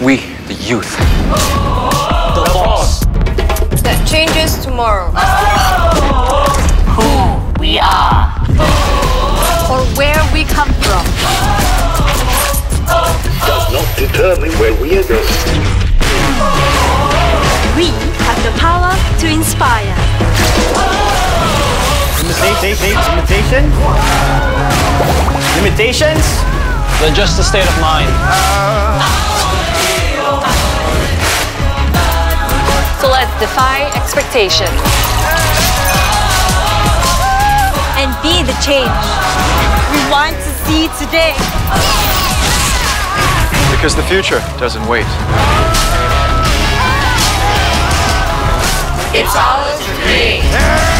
We, the youth. The boss. That changes tomorrow. Who we are. Or where we come from. Does not determine where we are going. We have the power to inspire. Limitation? Limitations? They're just a state of mind. So let's defy expectation and be the change we want to see today. Because the future doesn't wait. It's ours to be.